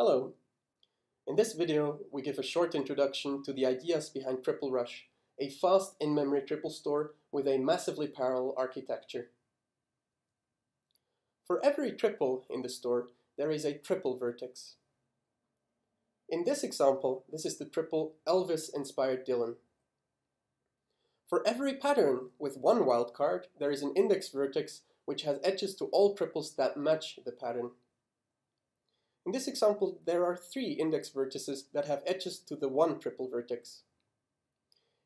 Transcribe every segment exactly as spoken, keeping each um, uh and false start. Hello! In this video, we give a short introduction to the ideas behind TripleRush, a fast in-memory triple store with a massively parallel architecture. For every triple in the store, there is a triple vertex. In this example, this is the triple Elvis-inspired Dylan. For every pattern with one wildcard, there is an index vertex which has edges to all triples that match the pattern. In this example, there are three index vertices that have edges to the one triple vertex.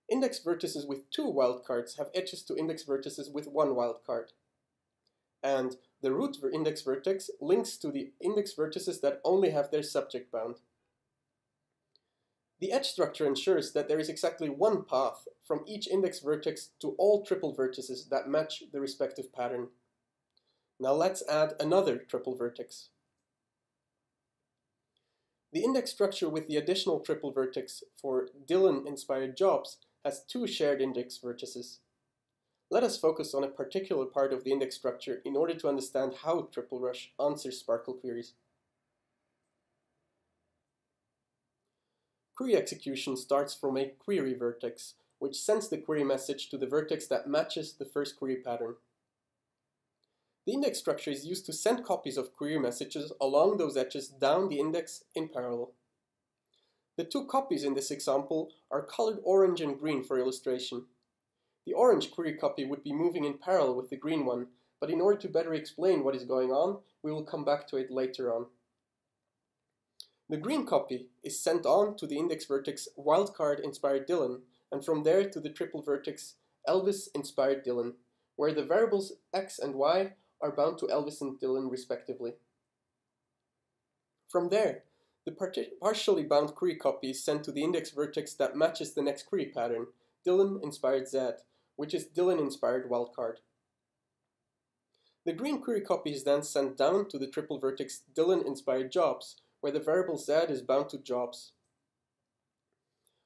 Index vertices with two wildcards have edges to index vertices with one wildcard. And the root index vertex links to the index vertices that only have their subject bound. The edge structure ensures that there is exactly one path from each index vertex to all triple vertices that match the respective pattern. Now let's add another triple vertex. The index structure with the additional triple vertex for Dylan-inspired jobs has two shared index vertices. Let us focus on a particular part of the index structure in order to understand how TripleRush answers Sparkle queries. Query execution starts from a query vertex, which sends the query message to the vertex that matches the first query pattern. The index structure is used to send copies of query messages along those edges down the index in parallel. The two copies in this example are colored orange and green for illustration. The orange query copy would be moving in parallel with the green one, but in order to better explain what is going on, we will come back to it later on. The green copy is sent on to the index vertex Wildcard-inspired Dylan, and from there to the triple vertex Elvis-inspired Dylan, where the variables x and y are bound to Elvis and Dylan respectively. From there, the part partially bound query copy is sent to the index vertex that matches the next query pattern, Dylan-inspired Z, which is Dylan-inspired wildcard. The green query copy is then sent down to the triple vertex Dylan-inspired jobs, where the variable Z is bound to jobs.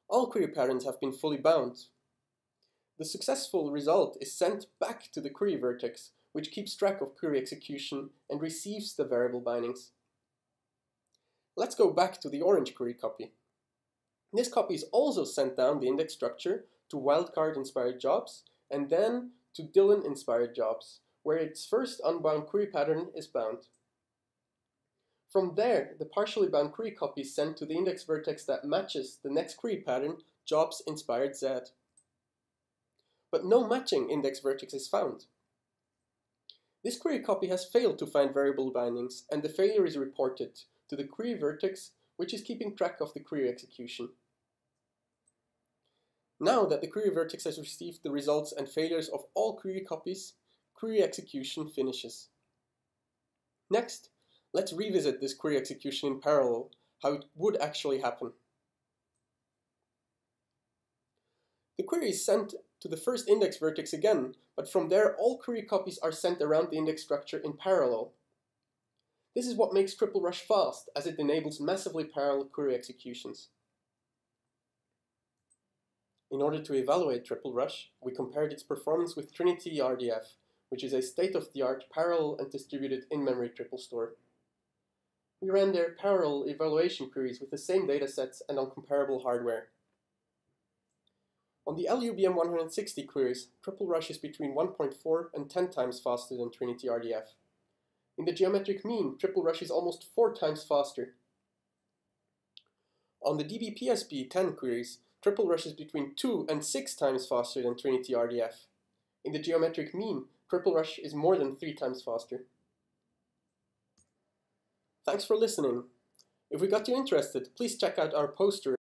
All query patterns have been fully bound. The successful result is sent back to the query vertex, which keeps track of query execution and receives the variable bindings. Let's go back to the orange query copy. This copy is also sent down the index structure to wildcard-inspired jobs and then to Dylan-inspired jobs, where its first unbound query pattern is bound. From there, the partially bound query copy is sent to the index vertex that matches the next query pattern, jobs-inspired Z. But no matching index vertex is found. This query copy has failed to find variable bindings, and the failure is reported to the query vertex, which is keeping track of the query execution. Now that the query vertex has received the results and failures of all query copies, query execution finishes. Next, let's revisit this query execution in parallel, how it would actually happen. The query is sent to the first index vertex again, but from there all query copies are sent around the index structure in parallel. This is what makes TripleRush fast, as it enables massively parallel query executions. In order to evaluate TripleRush, we compared its performance with Trinity R D F, which is a state-of-the-art parallel and distributed in-memory triple store. We ran their parallel evaluation queries with the same datasets and on comparable hardware. On the L U B M one hundred sixty queries, TripleRush is between one point four and ten times faster than Trinity R D F. In the geometric mean, TripleRush is almost four times faster. On the D B P S B ten queries, TripleRush is between two and six times faster than Trinity R D F. In the geometric mean, TripleRush is more than three times faster. Thanks for listening. If we got you interested, please check out our poster